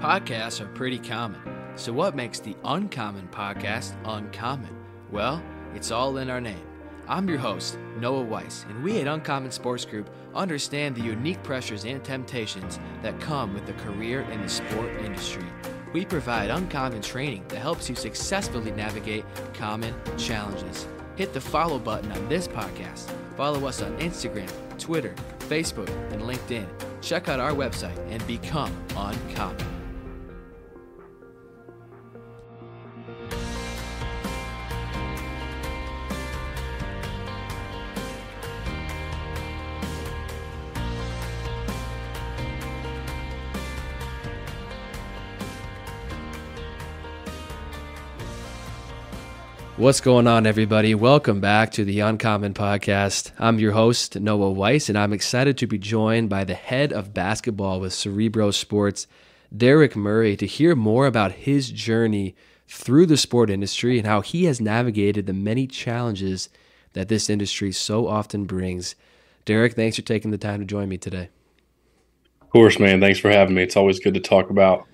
Podcasts are pretty common. So what makes the Uncommon Podcast uncommon? Well, it's all in our name. I'm your host, Noah Weiss, and we at Uncommon Sports Group understand the unique pressures and temptations that come with a career in the sport industry. We provide uncommon training that helps you successfully navigate common challenges. Hit the follow button on this podcast. Follow us on Instagram, Twitter, Facebook, and LinkedIn. Check out our website and become uncommon. What's going on, everybody? Welcome back to the Uncommon Podcast. I'm your host, Noah Weiss, and I'm excited to be joined by the head of basketball with Cerebro Sports, Derek Murray, to hear more about his journey through the sport industry and how he has navigated the many challenges that this industry so often brings. Derek, thanks for taking the time to join me today. Of course, man. Thanks for having me. It's always good to talk about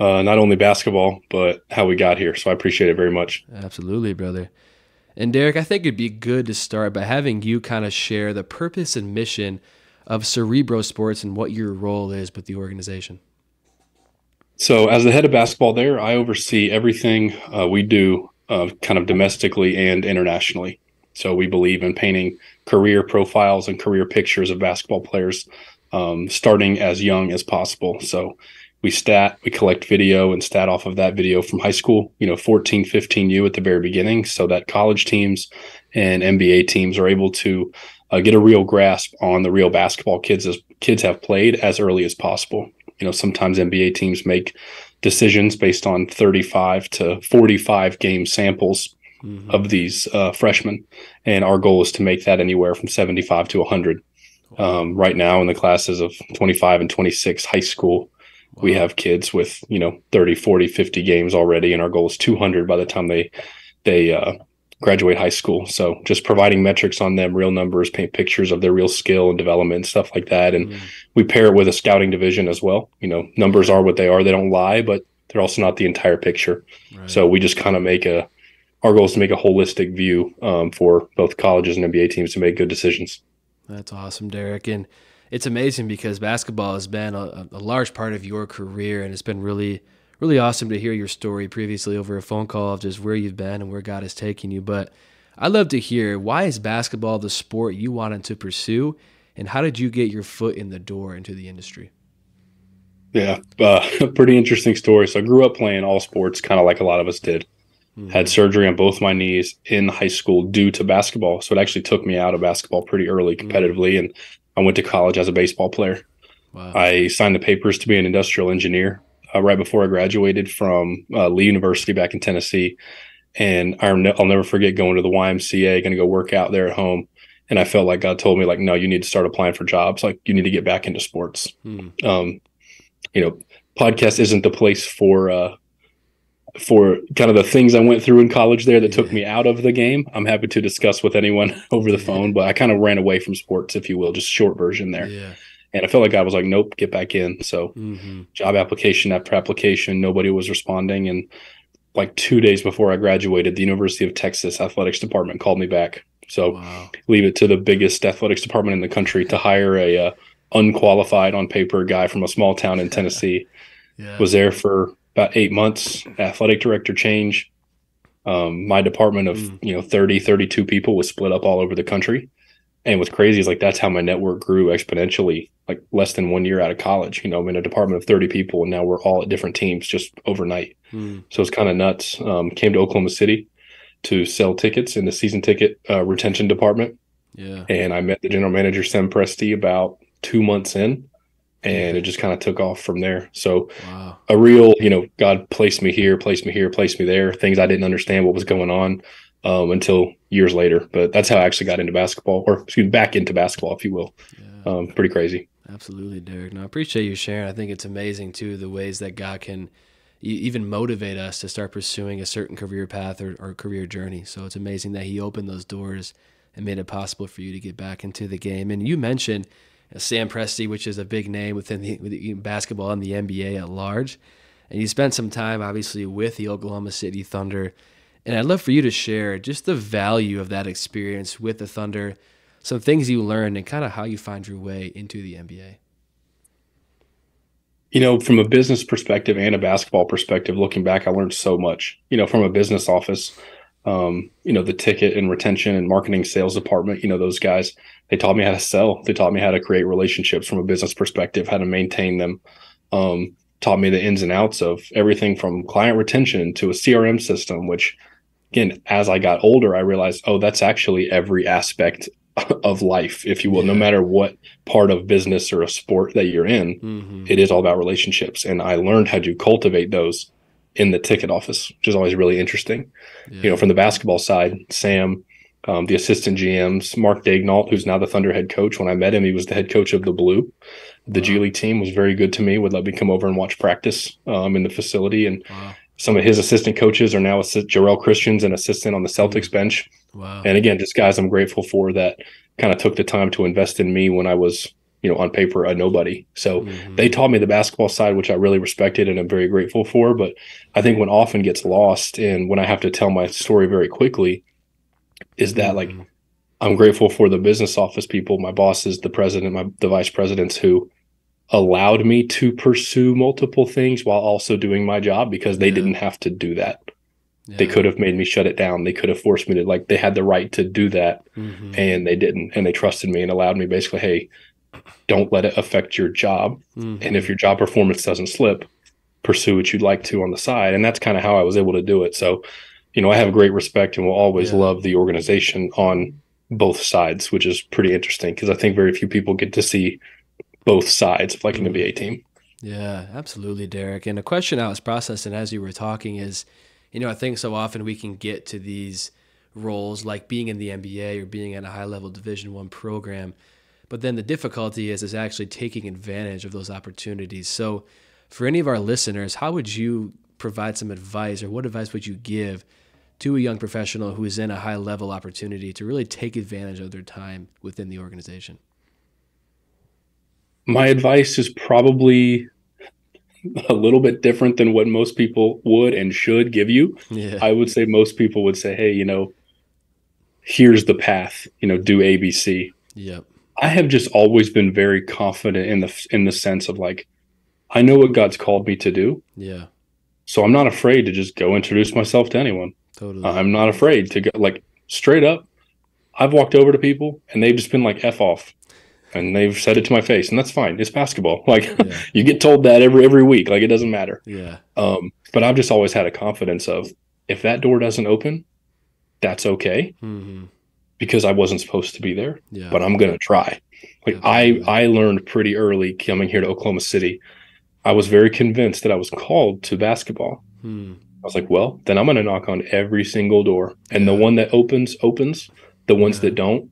not only basketball, but how we got here. So I appreciate it very much. Absolutely, brother. And Derek, I think it'd be good to start by having you kind of share the purpose and mission of Cerebro Sports and what your role is with the organization. So as the head of basketball there, I oversee everything we do kind of domestically and internationally. So we believe in painting career profiles and career pictures of basketball players starting as young as possible. So we collect video and stat off of that video from high school, 14, 15U at the very beginning, so that college teams and NBA teams are able to get a real grasp on the real basketball kids have played as early as possible. Sometimes NBA teams make decisions based on 35 to 45 game samples of these freshmen, and our goal is to make that anywhere from 75 to 100. Right now in the classes of 25 and 26 high school, wow, we have kids with, 30, 40, 50 games already, and our goal is 200 by the time they graduate high school. So just providing metrics on them, real numbers, paint pictures of their real skill and development, stuff like that. And we pair it with a scouting division as well. Numbers are what they are. They don't lie, but they're also not the entire picture. Right. So we just kind of our goal is to make a holistic view for both colleges and NBA teams to make good decisions. That's awesome, Derek. And it's amazing because basketball has been a large part of your career, and it's been really, really awesome to hear your story previously over a phone call of just where you've been and where God has taken you. But I'd love to hear, why is basketball the sport you wanted to pursue, and how did you get your foot in the door into the industry? Yeah, pretty interesting story. So I grew up playing all sports, kind of like a lot of us did. Had surgery on both my knees in high school due to basketball. So it actually took me out of basketball pretty early competitively, and I went to college as a baseball player. Wow. I signed the papers to be an industrial engineer right before I graduated from Lee University back in Tennessee. And I'll never forget going to the YMCA, going to go work out there at home. And I felt like God told me, no, you need to start applying for jobs. You need to get back into sports. Podcast isn't the place for kind of the things I went through in college there that took me out of the game. I'm happy to discuss with anyone over the phone, but I kind of ran away from sports, if you will, just short version there. Yeah. And I felt like I was like, nope, get back in. So job application after application, nobody was responding. And 2 days before I graduated, the University of Texas Athletics Department called me back. So wow, leave it to the biggest athletics department in the country to hire a unqualified on paper guy from a small town in Tennessee. Yeah. Was there for about 8 months, athletic director change. My department of, 30, 32 people was split up all over the country. And what's crazy is that's how my network grew exponentially, less than 1 year out of college. I'm in a department of 30 people, and now we're all at different teams just overnight. So it's kind of nuts. Came to Oklahoma City to sell tickets in the season ticket retention department. Yeah. And I met the general manager, Sam Presti, about 2 months in. And it just kind of took off from there. So wow, a real, God placed me there, things I didn't understand what was going on until years later. But that's how I actually got into basketball, or excuse me, back into basketball, if you will. Yeah. Pretty crazy. Absolutely, Derek. No, I appreciate you sharing. I think it's amazing, too, the ways that God can even motivate us to start pursuing a certain career path or career journey. So it's amazing that he opened those doors and made it possible for you to get back into the game. And you mentioned Sam Presti, which is a big name within basketball and the NBA at large. And you spent some time, obviously, with the Oklahoma City Thunder. And I'd love for you to share just the value of that experience with the Thunder, some things you learned, and kind of how you find your way into the NBA. You know, from a business perspective and a basketball perspective, looking back, I learned so much. You know, from a business office, you know, the ticket and retention and marketing sales department, you know, those guys, they taught me how to sell. They taught me how to create relationships from a business perspective, how to maintain them. Taught me the ins and outs of everything from client retention to a CRM system, which, again, as I got older, I realized, oh, that's actually every aspect of life, if you will. No matter what part of business or a sport that you're in, it is all about relationships. And I learned how to cultivate those in the ticket office, which is always really interesting. You know, from the basketball side, Sam, the assistant GMs, Mark Daignault, who's now the Thunder head coach. When I met him, he was the head coach of the Blue. The G League team was very good to me, would let me come over and watch practice in the facility. And some of his assistant coaches are now Jarrell Christians, an assistant on the Celtics bench. And again, just guys I'm grateful for that kind of took the time to invest in me when I was, you know, on paper, a nobody. So they taught me the basketball side, which I really respected and I'm very grateful for. But I think what often gets lost, and when I have to tell my story very quickly, is that like, I'm grateful for the business office people, my bosses, the president, the vice presidents, who allowed me to pursue multiple things while also doing my job, because they didn't have to do that. They could have made me shut it down. They could have forced me to, like, they had the right to do that, and they didn't. And they trusted me and allowed me, basically, hey, don't let it affect your job. And if your job performance doesn't slip, pursue what you'd like to on the side. And that's kind of how I was able to do it. So, you know, I have great respect and will always love the organization on both sides, which is pretty interesting, because I think very few people get to see both sides of, like, an NBA team. Yeah, absolutely, Derek. And a question I was processing as you were talking is, you know, I think so often we can get to these roles like being in the NBA or being at a high-level Division I program, but then the difficulty is actually taking advantage of those opportunities. So for any of our listeners, how would you provide some advice, or what advice would you give to a young professional who is in a high-level opportunity to really take advantage of their time within the organization? My advice is probably a little bit different than what most people would and should give you. I would say most people would say, hey, you know, here's the path, you know, do ABC. I have just always been very confident in the sense of, like, I know what God's called me to do. So I'm not afraid to just go introduce myself to anyone. I'm not afraid to go, like, straight up. I've walked over to people and they've just been like, F off. And they've said it to my face, and that's fine. It's basketball. Like, you get told that every week. Like, it doesn't matter. But I've just always had a confidence of, if that door doesn't open, that's okay, because I wasn't supposed to be there. But I'm gonna try. Like, I learned pretty early coming here to Oklahoma City. I was very convinced that I was called to basketball. I was like, well, then I'm gonna knock on every single door, and the one that opens. The ones that don't,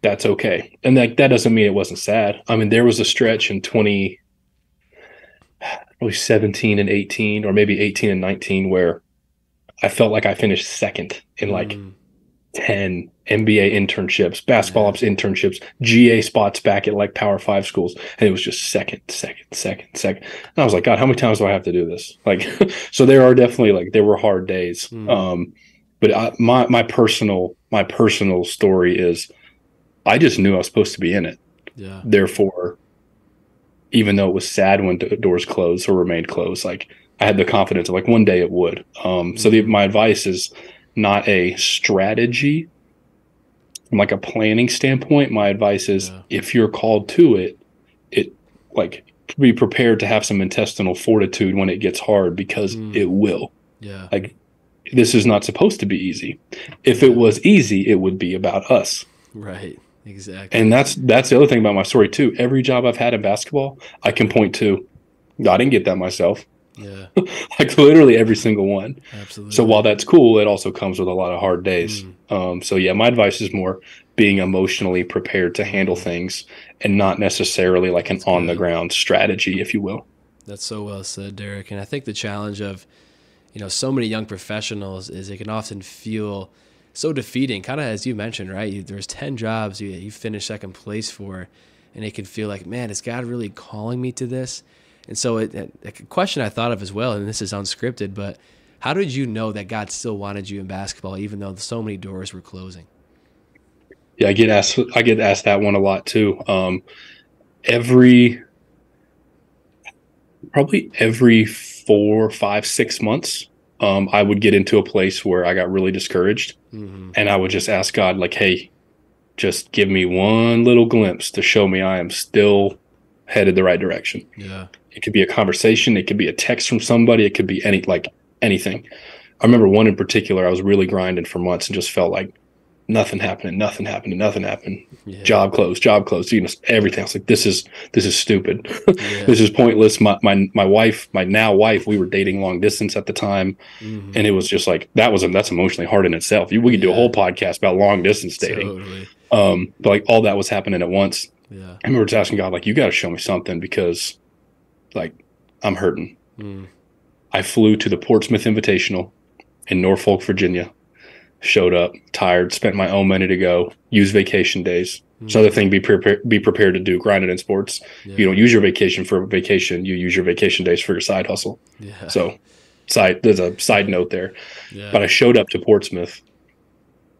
that's okay. And that doesn't mean it wasn't sad. I mean, there was a stretch in 17 and 18, or maybe 18 and 19, where I felt like I finished second in, like, 10 NBA internships, basketball ops internships, GA spots back at, like, Power 5 schools. And it was just second. And I was like, God, how many times do I have to do this? Like, so there are definitely, like, there were hard days. But my personal story is, I just knew I was supposed to be in it. Therefore, even though it was sad when doors closed or remained closed, like, I had the confidence of, like, one day it would. So my advice is not a strategy from, like, a planning standpoint. My advice is, if you're called to it, like, be prepared to have some intestinal fortitude when it gets hard, because it will. Like, this is not supposed to be easy. If it was easy, it would be about us. Right. Exactly. And that's the other thing about my story too. Every job I've had in basketball, I can point to, I didn't get that myself. Like, literally every single one. Absolutely. So while that's cool, it also comes with a lot of hard days. So yeah, my advice is more being emotionally prepared to handle things, and not necessarily like an on the ground strategy, if you will. That's so well said, Derek. And I think the challenge of, you know, so many young professionals is it can often feel so defeating, kind of as you mentioned, right? There's 10 jobs you finished second place for, and it can feel like, man, is God really calling me to this? And so a question I thought of as well, and this is unscripted, but how did you know that God still wanted you in basketball, even though so many doors were closing? Yeah, I get asked that one a lot too. Probably every 4, 5, 6 months, I would get into a place where I got really discouraged, and I would just ask God, like, hey, just give me one little glimpse to show me I am still headed the right direction. Yeah. It could be a conversation. It could be a text from somebody. It could be anything. I remember one in particular, I was really grinding for months and just felt like nothing happened. Yeah. Job closed, you know, everything. I was like, this is stupid. Yeah. This is pointless. My now wife, we were dating long distance at the time. And it was just like, that's emotionally hard in itself. We could do a whole podcast about long distance dating. Totally. But like all that was happening at once. Yeah. I remember just asking God, like, you got to show me something, because like I'm hurting. I flew to the Portsmouth Invitational in Norfolk, Virginia. Showed up, tired, spent my own money to go, use vacation days. It's another thing, be prepared to do, grinded in sports. Yeah. You don't use your vacation for vacation. You use your vacation days for your side hustle. Yeah. So there's a side note there. Yeah. But I showed up to Portsmouth,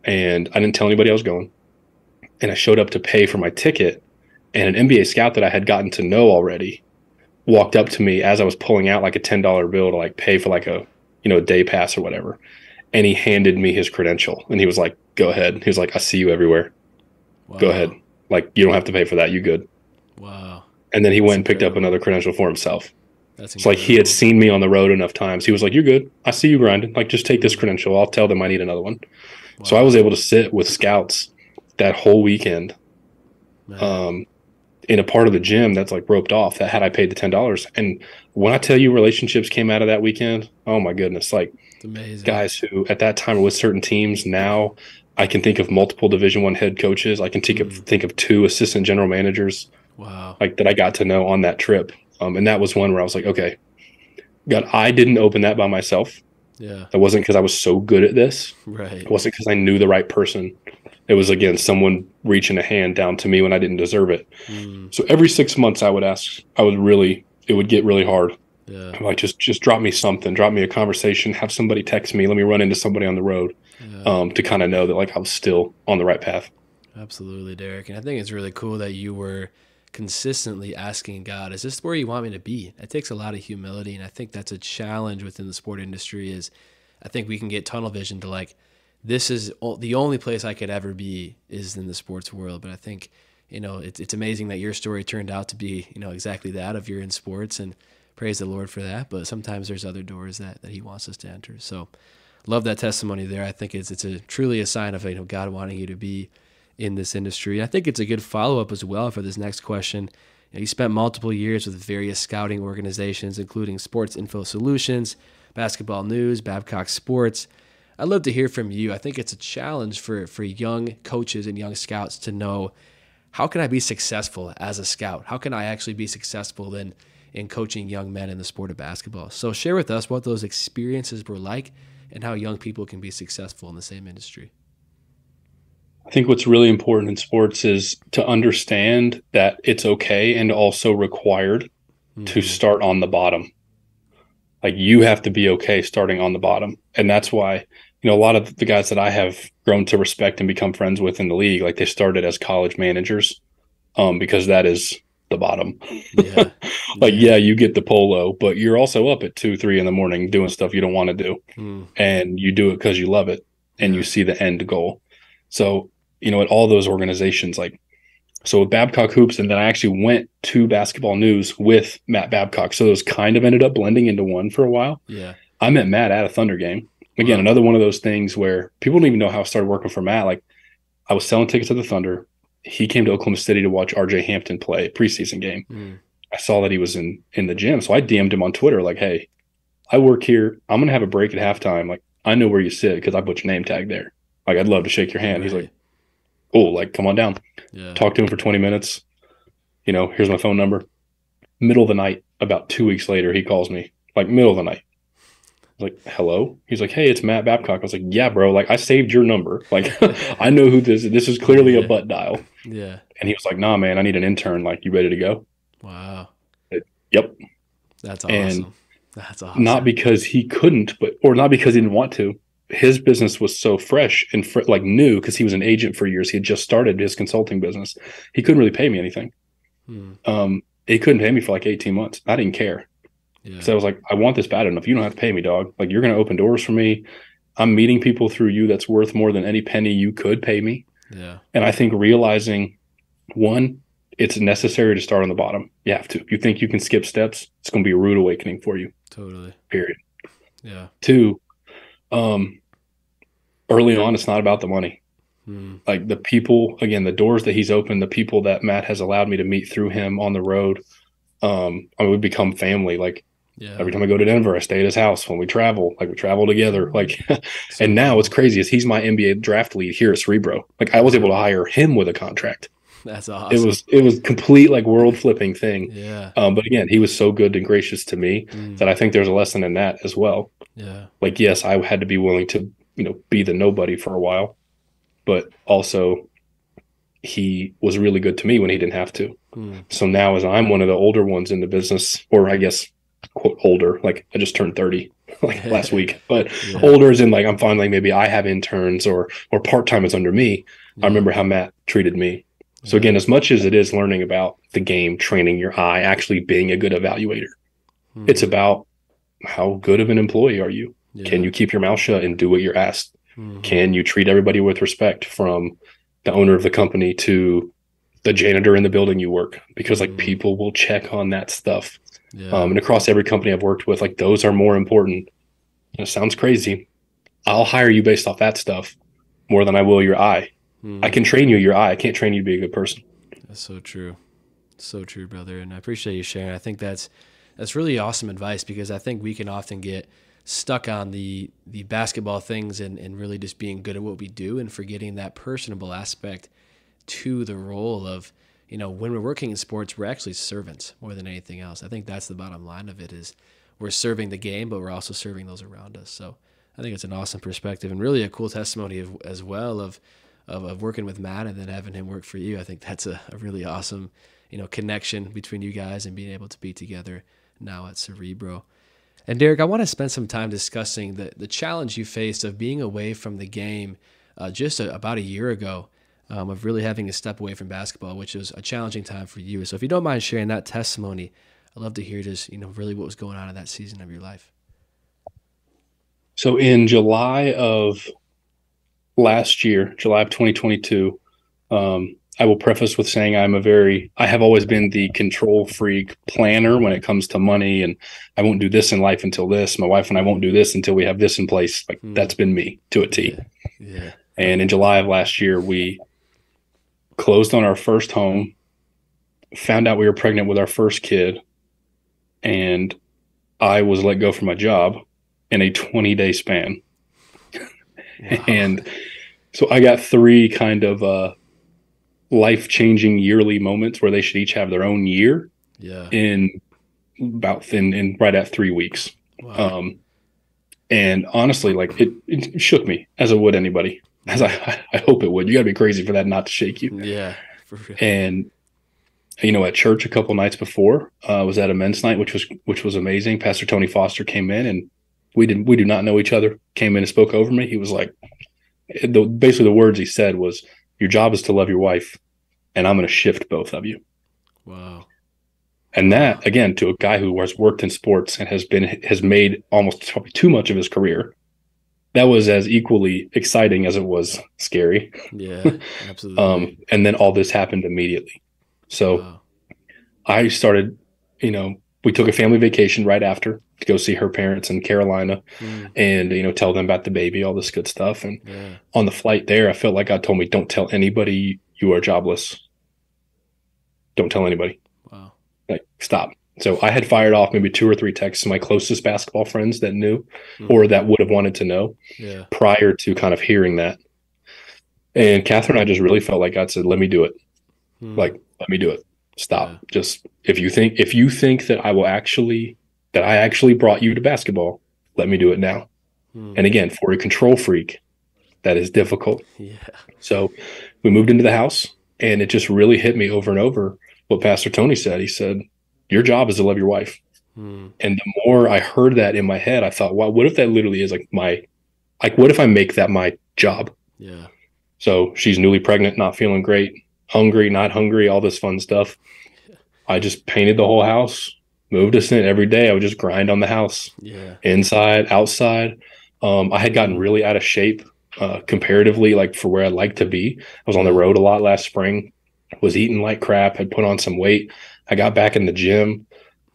and I didn't tell anybody I was going. And I showed up to pay for my ticket, and an NBA scout that I had gotten to know already walked up to me as I was pulling out like a $10 bill to like pay for like a, you know, a day pass or whatever. And he handed me his credential, and he was like, go ahead. He was like, I see you everywhere. Wow. Go ahead. Like, you don't have to pay for that. You good. Wow. And then he went and picked up another credential for himself. It's like he had seen me on the road enough times. He was like, you're good. I see you grinding. Like, just take this credential. I'll tell them I need another one. Wow. So I was able to sit with scouts that whole weekend in a part of the gym that's like roped off that had I paid the $10. And when I tell you relationships came out of that weekend, oh my goodness, like, amazing. Guys who at that time were with certain teams. Now I can think of multiple Division I head coaches. I can think of 2 assistant general managers. Wow! Like that I got to know on that trip, and that was one where I was like, okay, God, I didn't open that by myself. Yeah, it wasn't because I was so good at this. Right. It wasn't because I knew the right person. It was, again, someone reaching a hand down to me when I didn't deserve it. So every 6 months it would get really hard. Yeah. I'm like, just drop me something, drop me a conversation, have somebody text me, let me run into somebody on the road, to kind of know that like I was still on the right path. Absolutely, Derek. And I think it's really cool that you were consistently asking God, is this where you want me to be? It takes a lot of humility. And I think that's a challenge within the sport industry is I think we can get tunnel vision to like, this is the only place I could ever be is in the sports world. But I think, you know, it's amazing that your story turned out to be, you know, exactly that if you're in sports, and praise the Lord for that. But sometimes there's other doors that he wants us to enter. So love that testimony there. I think it's truly a sign of, you know, God wanting you to be in this industry. I think it's a good follow-up as well for this next question. You know, you spent multiple years with various scouting organizations, including Sports Info Solutions, Basketball News, Babcock Sports. I'd love to hear from you. I think it's a challenge for young coaches and young scouts to know, how can I be successful as a scout? How can I actually be successful in coaching young men in the sport of basketball? So share with us what those experiences were like and how young people can be successful in the same industry. I think what's really important in sports is to understand that it's okay and also required to start on the bottom. Like, you have to be okay starting on the bottom. And that's why, you know, a lot of the guys that I have grown to respect and become friends with in the league, like, they started as college managers, because that is the bottom. Yeah. Like, yeah, you get the polo, but you're also up at 2-3 in the morning doing stuff you don't want to do, and you do it because you love it and you see the end goal. So, you know, at all those organizations, like, so with Babcock Hoops, and then I actually went to Basketball News with Matt Babcock, so those kind of ended up blending into one for a while. Yeah, I met Matt at a Thunder game. Again, another one of those things where people don't even know how I started working for Matt. Like, I was selling tickets to the Thunder. He came to Oklahoma City to watch RJ Hampton play a preseason game. I saw that he was in the gym. So I DM'd him on Twitter, like, hey, I work here. I'm going to have a break at halftime. Like, I know where you sit because I put your name tag there. Like, I'd love to shake your hand. Right. He's like, oh, like, come on down. Yeah. Talk to him for 20 minutes. You know, here's my phone number. Middle of the night, about 2 weeks later, he calls me. Like, middle of the night. Like, hello? He's like, hey, it's Matt Babcock. I was like, yeah, bro, like, I saved your number. Like, I know who this is. This is clearly a butt dial. Yeah. And he was like, nah, man, I need an intern. Like, you ready to go? Wow. Yep. That's awesome. And that's awesome. Not because he couldn't, but or not because he didn't want to. His business was so fresh and like new because he was an agent for years. He had just started his consulting business. He couldn't really pay me anything. He couldn't pay me for like 18 months. I didn't care. Yeah. So I was like, I want this bad enough. You don't have to pay me, dog. Like, you're going to open doors for me. I'm meeting people through you that's worth more than any penny you could pay me. Yeah. And I think realizing, one, it's necessary to start on the bottom. You have to. You think you can skip steps, it's going to be a rude awakening for you. Totally. Period. Yeah. Two, early on, it's not about the money. Like the people, again, the doors that he's opened, the people that Matt has allowed me to meet through him on the road. I mean, we become family. Like every time I go to Denver, I stay at his house. When we travel, like we travel together. Like, and now what's crazy is he's my NBA draft lead here at Cerebro. Like I was able to hire him with a contract. That's awesome. It was complete like world flipping thing. Yeah. But again, he was so good and gracious to me that I think there's a lesson in that as well. Yeah. Like, yes, I had to be willing to, you know, be the nobody for a while, but also he was really good to me when he didn't have to. So now as I'm one of the older ones in the business, or I guess quote older, like I just turned 30 like last week, but older is in like, I'm finally, maybe I have interns or part-time is under me. I remember how Matt treated me. So again, as much as it is learning about the game, training your eye, actually being a good evaluator, it's about how good of an employee are you? Can you keep your mouth shut and do what you're asked? Can you treat everybody with respect, from the owner of the company to the janitor in the building you work? Because like people will check on that stuff. And across every company I've worked with, like those are more important. And it sounds crazy. I'll hire you based off that stuff more than I will your eye. I can train you your eye. I can't train you to be a good person. That's so true. So true, brother. And I appreciate you sharing. I think that's really awesome advice, because I think we can often get stuck on the basketball things and really just being good at what we do and forgetting that personable aspect to the role of, you know, when we're working in sports, we're actually servants more than anything else. I think that's the bottom line of it, is we're serving the game, but we're also serving those around us. So I think it's an awesome perspective and really a cool testimony as well of working with Matt and then having him work for you. I think that's a really awesome, you know, connection between you guys and being able to be together now at Cerebro. And Derek, I want to spend some time discussing the challenge you faced of being away from the game about a year ago, of really having to step away from basketball, which was a challenging time for you. So if you don't mind sharing that testimony, I'd love to hear just, you know, really what was going on in that season of your life. So in July of last year, July of 2022, I will preface with saying I have always been the control freak planner when it comes to money, and I won't do this in life until this. My wife and I won't do this until we have this in place. Like that's been me to a T. Yeah. And in July of last year, we closed on our first home, found out we were pregnant with our first kid, and I was let go from my job in a 20-day span. Wow. And so I got three kind of, life-changing yearly moments where they should each have their own year in right at 3 weeks. Wow. And honestly, like it shook me, as it would anybody, as I hope it would. You gotta be crazy for that not to shake you. Yeah. For real. And you know, at church a couple nights before, I was at a men's night, which was amazing. Pastor Tony Foster came in, and we do not know each other, came in and spoke over me. He was like, basically the words he said was, "Your job is to love your wife, and I'm going to shift both of you." Wow. And that, again, to a guy who has worked in sports and has made almost probably too much of his career, that was as equally exciting as it was scary. Yeah, absolutely. And then all this happened immediately. So wow. I started, you know, we took a family vacation right after to go see her parents in Carolina and, you know, tell them about the baby, all this good stuff. And on the flight there, I felt like God told me, don't tell anybody you are jobless. Don't tell anybody. Wow. Like, stop. So I had fired off maybe 2 or 3 texts to my closest basketball friends that knew or that would have wanted to know prior to kind of hearing that. And Catherine and I just really felt like God said, let me do it. Like, let me do it. Stop. Yeah. Just if you think that I actually brought you to basketball, let me do it now. And again, for a control freak, that is difficult. Yeah. So we moved into the house, and it just really hit me over and over what Pastor Tony said. He said, your job is to love your wife. And the more I heard that in my head, I thought, wow, what if that literally is like my, like, what if I make that my job? Yeah. So she's newly pregnant, not feeling great, hungry, not hungry, all this fun stuff. I just painted the whole house, moved us in every day. I would just grind on the house, inside, outside. I had gotten really out of shape comparatively, like for where I'd like to be. I was on the road a lot last spring, was eating like crap, had put on some weight. I got back in the gym.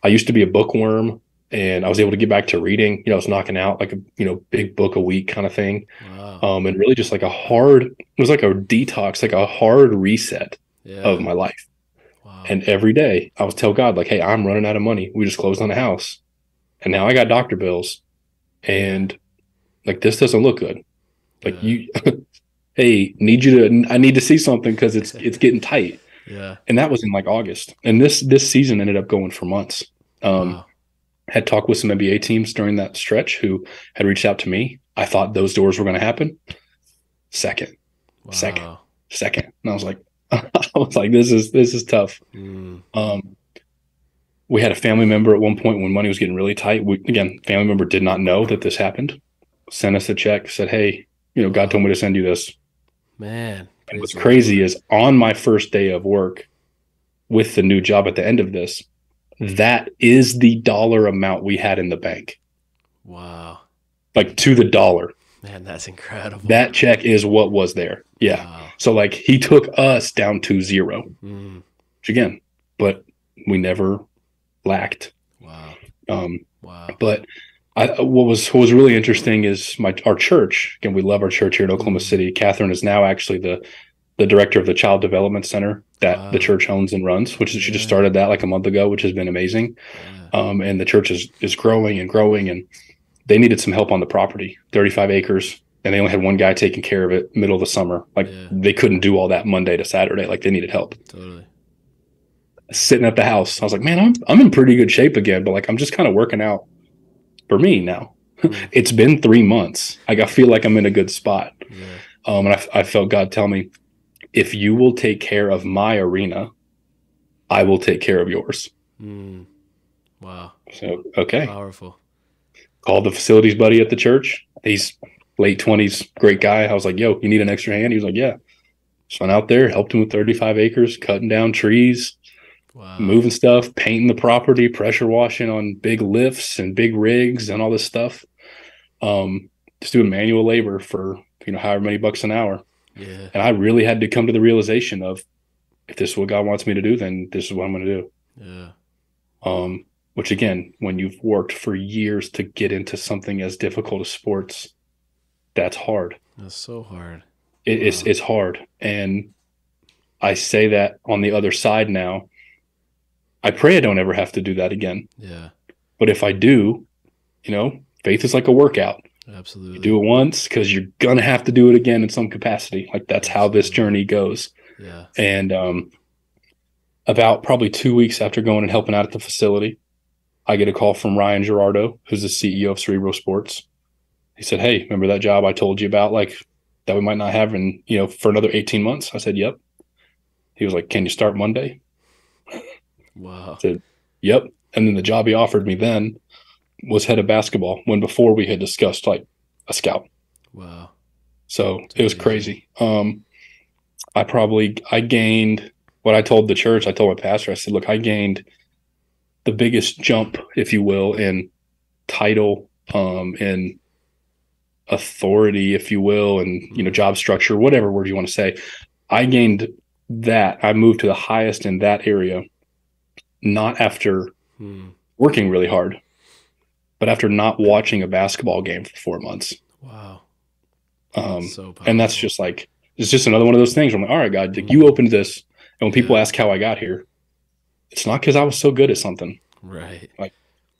I used to be a bookworm, and I was able to get back to reading. You know, I was knocking out like a, you know, big book a week kind of thing. Wow. And really just like a hard, it was like a detox, like a hard reset of my life. Wow. And every day I would tell God, like, hey, I'm running out of money. We just closed on a house, and now I got doctor bills, and like, this doesn't look good. Like you, hey, I need to see something because it's getting tight. Yeah. And that was in like August. And this season ended up going for months. Wow. Had talked with some NBA teams during that stretch who had reached out to me. I thought those doors were going to happen. Second. And I was like, this is tough. We had a family member at one point when money was getting really tight. Family member did not know that this happened. Sent us a check, said, hey, you know, God told me to send you this. Man. And what's crazy is on my first day of work with the new job at the end of this, that is the dollar amount we had in the bank. Wow. Like to the dollar. Man, that's incredible. That check is what was there. Yeah. Wow. So like he took us down to zero, which again, but we never lacked. Wow. But what was really interesting is our church. Again, we love our church here in Oklahoma City. Catherine is now actually the director of the Child Development Center that the church owns and runs, which she just started that like a month ago, which has been amazing. Yeah. And the church is growing and growing, and they needed some help on the property, 35 acres, and they only had one guy taking care of it middle of the summer. Like they couldn't do all that Monday to Saturday. Like they needed help. Totally. Sitting at the house, I was like, man, I'm in pretty good shape again, but like I'm just kind of working out. For me now, it's been 3 months. Like I feel like I'm in a good spot. Yeah. And I felt God tell me, if you will take care of my arena, I will take care of yours. Wow. So, okay. Powerful. Called the facilities buddy at the church. He's late 20s, great guy. I was like, yo, you need an extra hand? He was like, yeah. So I went out there, helped him with 35 acres, cutting down trees. Wow. Moving stuff, painting the property, pressure washing on big lifts and big rigs and all this stuff. Just doing manual labor for, you know, however many bucks an hour. Yeah. And I really had to come to the realization of, if this is what God wants me to do, then this is what I'm going to do. Yeah. Which again, when you've worked for years to get into something as difficult as sports, that's hard. That's so hard. It's hard. And I say that on the other side now, I pray I don't ever have to do that again. Yeah. But if I do, you know, faith is like a workout. Absolutely. You do it once because you're going to have to do it again in some capacity. Like that's how this journey goes. Yeah. And about probably 2 weeks after going and helping out at the facility, I get a call from Ryan Gerardo, who's the CEO of Cerebro Sports. He said, hey, remember that job I told you about, like that we might not have in, you know, for another 18 months? I said, yep. He was like, can you start Monday? Wow. I said, yep. And then the job he offered me then was head of basketball, when before we had discussed like a scout. Wow. So that's it was crazy. I gained what I told the church. I told my pastor, I said, look, I gained the biggest jump, if you will, in title, in authority, if you will, and, you know, job structure, whatever word you want to say. I gained that. I moved to the highest in that area. Not after working really hard, but after not watching a basketball game for 4 months. Wow. So and that's just like, it's just another one of those things where I'm like, all right, God, like, you opened this. And when people ask how I got here, it's not because I was so good at something. Right. Like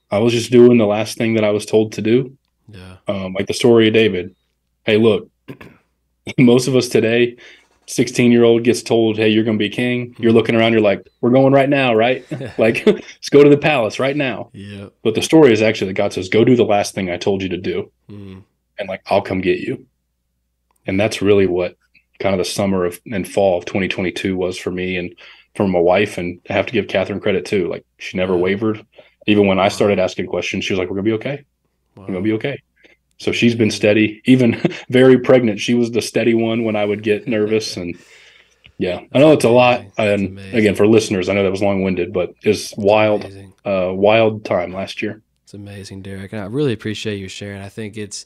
I was just doing the last thing that I was told to do. Yeah. Like the story of David. Hey, look, most of us today, 16-year-old gets told, hey, you're going to be king. You're looking around, you're like, we're going right now, right? Like, let's go to the palace right now. Yeah. But the story is actually that God says, go do the last thing I told you to do. And like, I'll come get you. And that's really what kind of the summer of and fall of 2022 was for me and for my wife. And I have to give Catherine credit too. Like she never wavered. Even when I started asking questions, she was like, we're going to be okay. Wow. We're going to be okay. So she's been steady, even very pregnant. She was the steady one when I would get nervous. And yeah, I know it's a lot. And again, for listeners, I know that was long-winded, but it's wild, wild time last year. It's amazing, Derek. And I really appreciate you sharing. I think it's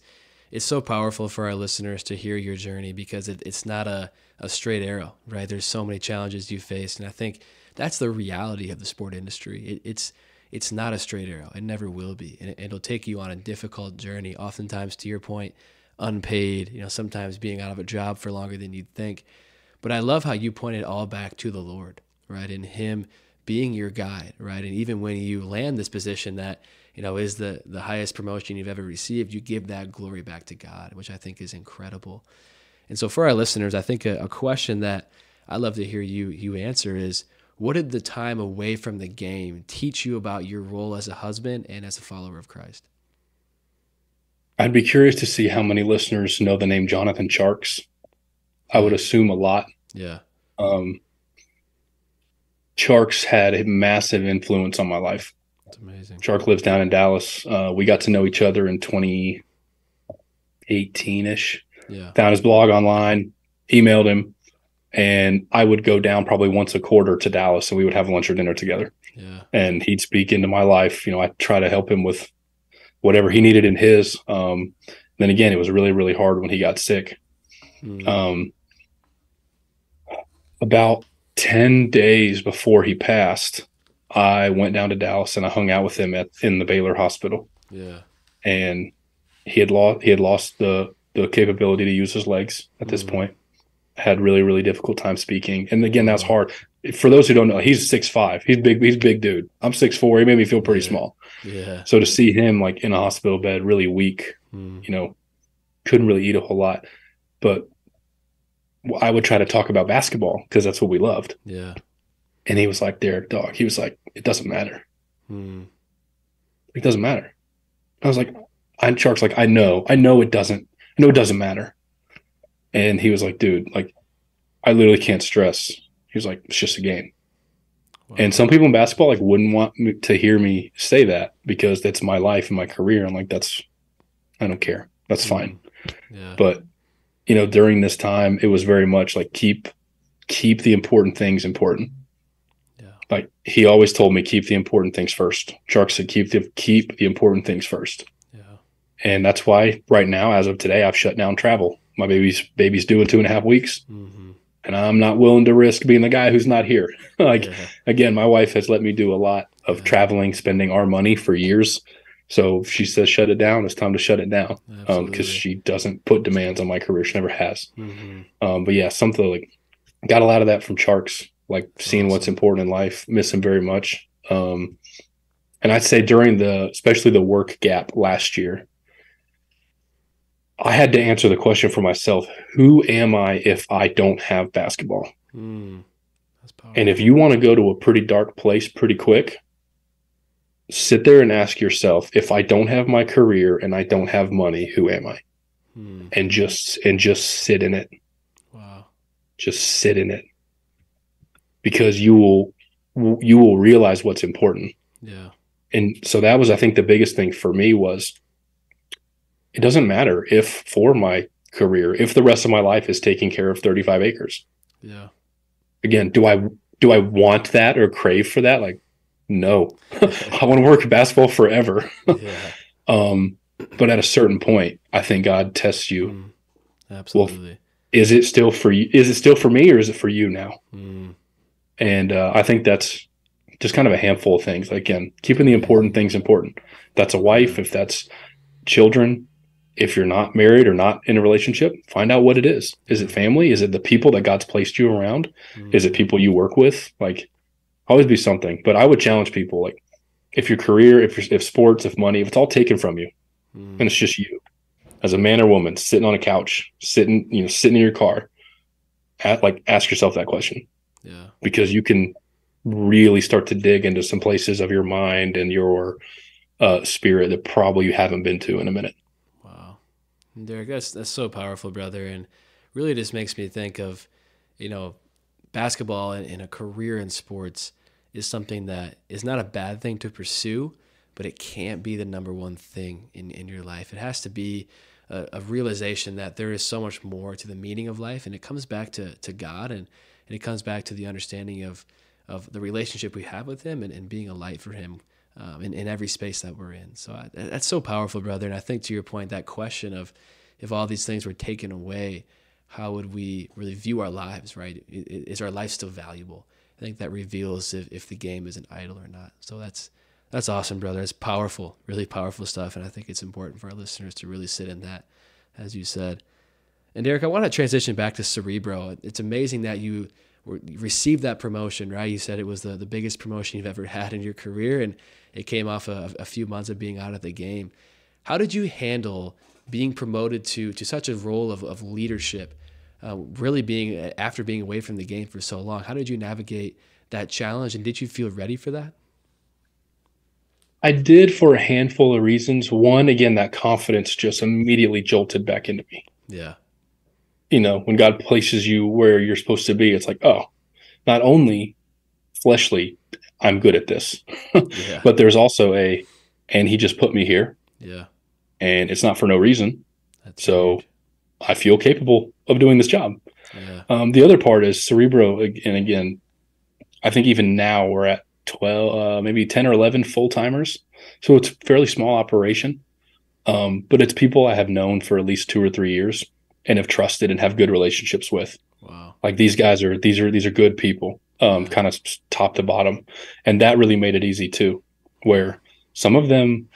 so powerful for our listeners to hear your journey, because it's not a straight arrow, right? There's so many challenges you faced. And I think that's the reality of the sport industry. It's not a straight arrow. It never will be. And it'll take you on a difficult journey, oftentimes, to your point, unpaid, sometimes being out of a job for longer than you'd think. But I love how you pointed all back to the Lord, right? And him being your guide, right? And even when you land this position that, is the highest promotion you've ever received, you give that glory back to God, which I think is incredible. And so for our listeners, I think a question that I'd love to hear you answer is, what did the time away from the game teach you about your role as a husband and as a follower of Christ? I'd be curious to see how many listeners know the name Jonathan Tjarks. I would assume a lot. Yeah. Tjarks had a massive influence on my life. That's amazing. Tjarks lives down in Dallas. We got to know each other in 2018-ish. Yeah. Found his blog online, emailed him. And I would go down probably once a quarter to Dallas, and we would have lunch or dinner together. Yeah. And he'd speak into my life. I try to help him with whatever he needed in his. Then again, it was really, really hard when he got sick. Mm. About 10 days before he passed, I went down to Dallas and I hung out with him in the Baylor Hospital. Yeah. And he had lost the capability to use his legs at this point. Had really difficult time speaking. And again, that's hard. For those who don't know, he's 6'5". He's a big dude. I'm 6'4". He made me feel pretty small. Yeah. So to see him like in a hospital bed, really weak, couldn't really eat a whole lot. But I would try to talk about basketball because that's what we loved. Yeah. And he was like, Derek, dog. He was like, it doesn't matter. Mm. It doesn't matter. I was like, Tjarks, like, I know it doesn't. I know it doesn't matter. And he was like, dude, like, I literally can't stress. He was like, it's just a game. Wow. And some people in basketball like wouldn't want me to hear me say that because that's my life and my career. I'm like, I don't care. That's fine. Yeah. But, during this time, it was very much like keep the important things important. Yeah. Like he always told me, keep the important things first. Tjarks said, keep the important things first. Yeah. And that's why right now, as of today, I've shut down travel. My baby's due in 2.5 weeks, and I'm not willing to risk being the guy who's not here. Again, my wife has let me do a lot of traveling, spending our money for years. So if she says shut it down, it's time to shut it down because she doesn't put demands on my career. She never has. But yeah, something like got a lot of that from Tjarks, like seeing what's important in life. Miss him very much. And I'd say during especially the work gap last year, I had to answer the question for myself, who am I if I don't have basketball? Mm, that's powerful. And if you want to go to a pretty dark place pretty quick, sit there and ask yourself, if I don't have my career and I don't have money, who am I? Mm. And just sit in it. Wow. Just sit in it. Because you will realize what's important. Yeah. And so that was, I think, the biggest thing for me was, it doesn't matter if for my career, if the rest of my life is taking care of 35 acres. Yeah. Again, do I want that or crave for that? Like, no, I want to work basketball forever. Yeah. But at a certain point, I think God tests you. Mm, absolutely. Well, is it still for you? Is it still for me or is it for you now? Mm. And I think that's just kind of a handful of things. Again, keeping the important things important. If that's a wife, if that's children, if you're not married or not in a relationship, find out what it is. Is it family? Is it the people that God's placed you around? Mm. Is it people you work with? Like, always be something. But I would challenge people, like, if your career, if sports, if money, if it's all taken from you, and it's just you as a man or woman sitting on a couch, sitting in your car, ask yourself that question. Yeah. Because you can really start to dig into some places of your mind and your spirit that probably you haven't been to in a minute. Wow. Derek, that's so powerful, brother. And really just makes me think of, basketball and a career in sports is something that is not a bad thing to pursue, but it can't be the number one thing in your life. It has to be a realization that there is so much more to the meaning of life, and it comes back to God, and it comes back to the understanding of the relationship we have with him and being a light for him in every space that we're in. So that's so powerful, brother. And I think to your point, that question of if all these things were taken away, how would we really view our lives, right? Is our life still valuable? I think that reveals if the game is an idol or not. So that's awesome, brother. It's powerful, really powerful stuff. And I think it's important for our listeners to really sit in that, as you said. And Derek, I want to transition back to Cerebro. It's amazing that you received that promotion, right? You said it was the biggest promotion you've ever had in your career, and it came off a few months of being out of the game. How did you handle being promoted to such a role of leadership, really being after being away from the game for so long? How did you navigate that challenge, and did you feel ready for that? I did, for a handful of reasons. One, again, that confidence just immediately jolted back into me. Yeah. You know, when God places you where you're supposed to be, it's like, oh, not only fleshly, I'm good at this, yeah. But there's also and he just put me here. Yeah. And it's not for no reason. That's so weird. I feel capable of doing this job. Yeah. The other part is Cerebro. And again, I think even now we're at 12, maybe 10 or 11 full-timers. So it's a fairly small operation. But it's people I have known for at least 2 or 3 years and have trusted and have good relationships with. Wow. Like these are good people, kind of top to bottom. And that really made it easy too, where some of them,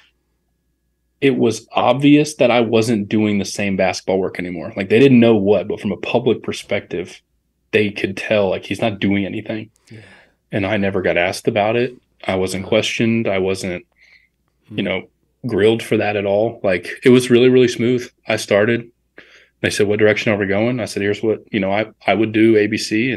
it was obvious that I wasn't doing the same basketball work anymore. Like they didn't know what, but from a public perspective, they could tell like he's not doing anything. Yeah. And I never got asked about it. I wasn't questioned. I wasn't, you know, grilled for that at all. Like it was really, really smooth. I started. They said, what direction are we going? I said, here's what, you know, I would do ABC.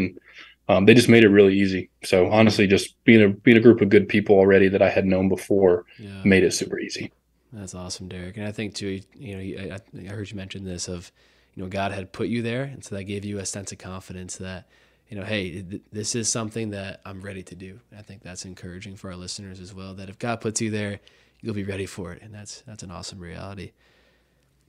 And they just made it really easy. So honestly, just being a group of good people already that I had known before made it super easy. That's awesome, Derek. And I think too, you know, I heard you mention this of, you know, God had put you there. And so that gave you a sense of confidence that, you know, hey, this is something that I'm ready to do. I think that's encouraging for our listeners as well, that if God puts you there, you'll be ready for it. And that's an awesome reality.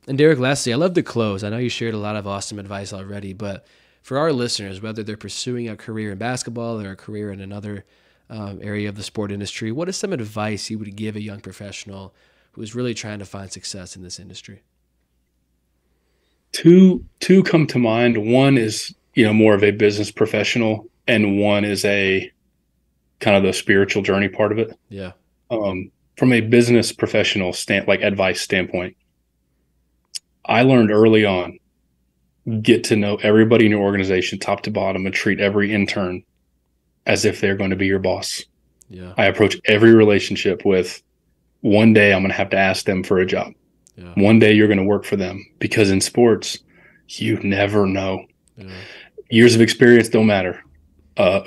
And Derek, lastly, I love to close. I know you shared a lot of awesome advice already, but for our listeners, whether they're pursuing a career in basketball or a career in another area of the sport industry, what is some advice you would give a young professional who is really trying to find success in this industry? Two come to mind. One is, you know, more of a business professional, and one is a kind of the spiritual journey part of it. Yeah. From a business professional advice standpoint, I learned early on, get to know everybody in your organization top to bottom and treat every intern as if they're going to be your boss. Yeah. I approach every relationship with, one day I'm going to have to ask them for a job. Yeah. One day you're going to work for them, because in sports, you never know. Yeah. Years of experience don't matter.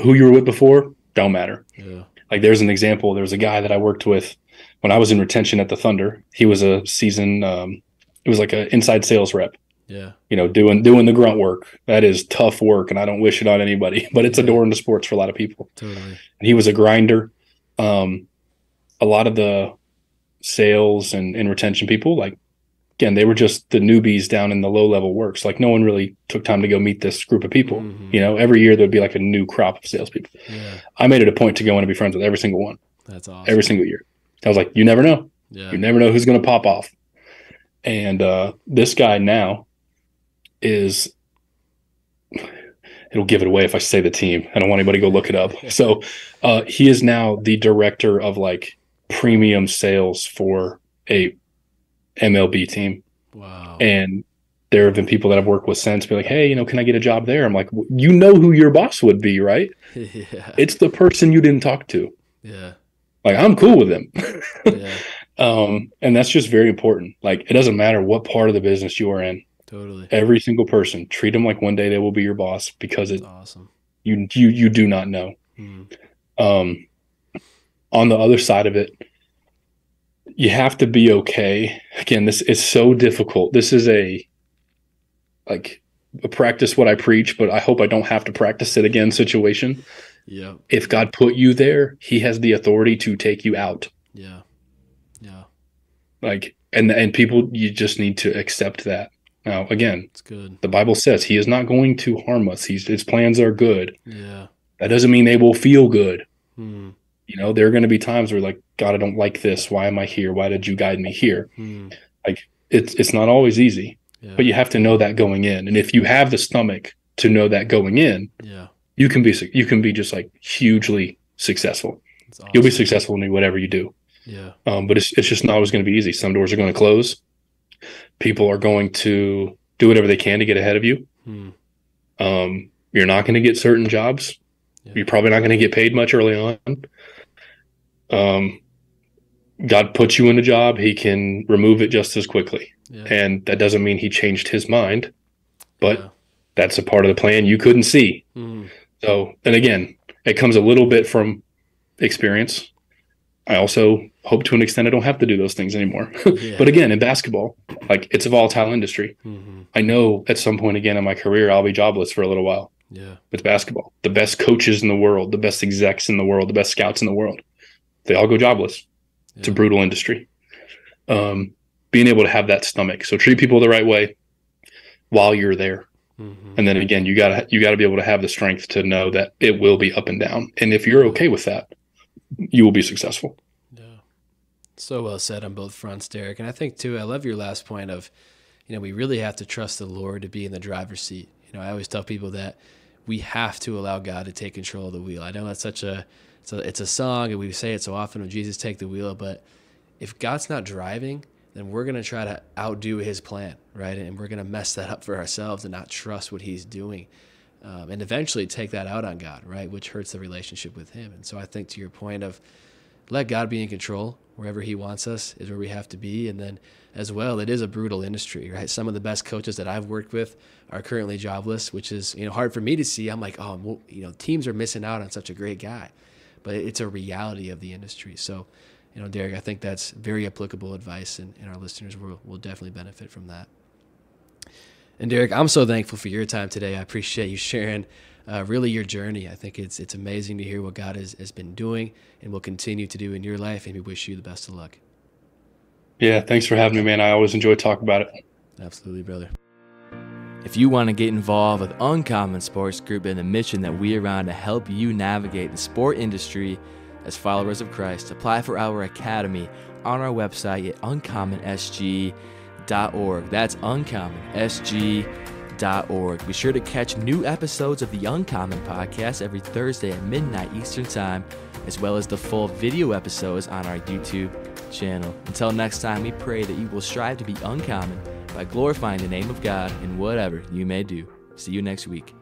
Who you were with before don't matter. Yeah. Like there's an example. There was a guy that I worked with when I was in retention at the Thunder. He was a seasoned, it was like an inside sales rep. Yeah, you know, doing the grunt work. That is tough work, and I don't wish it on anybody. But it's a door into sports for a lot of people. Totally. And he was a grinder. A lot of the sales and retention people, like, again, they were just the newbies down in the low-level works. Like, no one really took time to go meet this group of people. Mm-hmm. You know, every year there'd be like a new crop of salespeople. Yeah. I made it a point to go in and be friends with every single one. That's awesome. Every single year. I was like, you never know. Yeah. You never know who's going to pop off. And this guy now is – it'll give it away if I say the team. I don't want anybody to go look it up. So he is now the director of, like, premium sales for a MLB team. Wow. And there have been people that I've worked with since be like, hey, you know, can I get a job there? I'm like, you know who your boss would be, right? Yeah. It's the person you didn't talk to. Yeah. Like, I'm cool with them. Yeah. And that's just very important. Like, it doesn't matter what part of the business you are in. Totally. Every single person, treat them like one day they will be your boss, because it's awesome. You do not know. Mm. On the other side of it, you have to be okay. Again, this is so difficult. This is a practice what I preach, but I hope I don't have to practice it again situation. Yeah. If God put you there, he has the authority to take you out. Yeah. Like, and people, you just need to accept that. Now, again, it's good. The Bible says he is not going to harm us. His plans are good. Yeah. That doesn't mean they will feel good. Hmm. You know, there are going to be times where, like, God, I don't like this. Why am I here? Why did you guide me here? Hmm. Like, it's not always easy, yeah. But you have to know that going in. And if you have the stomach to know that going in, yeah, you can be just like hugely successful. Awesome. You'll be successful in whatever you do. Yeah. But it's just not always going to be easy. Some doors are going to close. People are going to do whatever they can to get ahead of you. Hmm. You're not going to get certain jobs. Yeah. You're probably not going to get paid much early on. God puts you in a job. He can remove it just as quickly. Yeah. And that doesn't mean he changed his mind, but yeah, that's a part of the plan you couldn't see. Mm. So, and again, it comes a little bit from experience. I also hope to an extent I don't have to do those things anymore. Yeah. But again, in basketball, like, it's a volatile industry. Mm-hmm. I know at some point again in my career, I'll be jobless for a little while. Yeah. It's basketball. The best coaches in the world, the best execs in the world, the best scouts in the world, they all go jobless. Yeah. It's a brutal industry. Being able to have that stomach. So treat people the right way while you're there. Mm-hmm. And then again, you gotta be able to have the strength to know that it will be up and down. And if you're okay with that, you will be successful. Yeah. So well said on both fronts, Derek. And I think too, I love your last point of, you know, we really have to trust the Lord to be in the driver's seat. You know, I always tell people that we have to allow God to take control of the wheel. I know that's such a, it's a song and we say it so often, when Jesus take the wheel, but if God's not driving, then we're going to try to outdo his plan, right? And we're going to mess that up for ourselves and not trust what he's doing, and eventually take that out on God, right? Which hurts the relationship with him. And so I think to your point of let God be in control, wherever he wants us is where we have to be. And then as well, it is a brutal industry, right? Some of the best coaches that I've worked with are currently jobless, which is, you know, hard for me to see. I'm like, oh, well, you know, teams are missing out on such a great guy, but it's a reality of the industry. So, you know, Derek, I think that's very applicable advice, and our listeners will definitely benefit from that. And Derek, I'm so thankful for your time today. I appreciate you sharing really your journey. I think it's amazing to hear what God has been doing and will continue to do in your life, and we wish you the best of luck. Yeah, thanks for having me, man. I always enjoy talking about it. Absolutely, brother. If you want to get involved with Uncommon Sports Group and the mission that we are on to help you navigate the sport industry as followers of Christ, apply for our academy on our website at uncommonsg.org. That's uncommonsg.org. Be sure to catch new episodes of the Uncommon Podcast every Thursday at midnight Eastern Time, as well as the full video episodes on our YouTube channel. Until next time, we pray that you will strive to be uncommon by glorifying the name of God in whatever you may do. See you next week.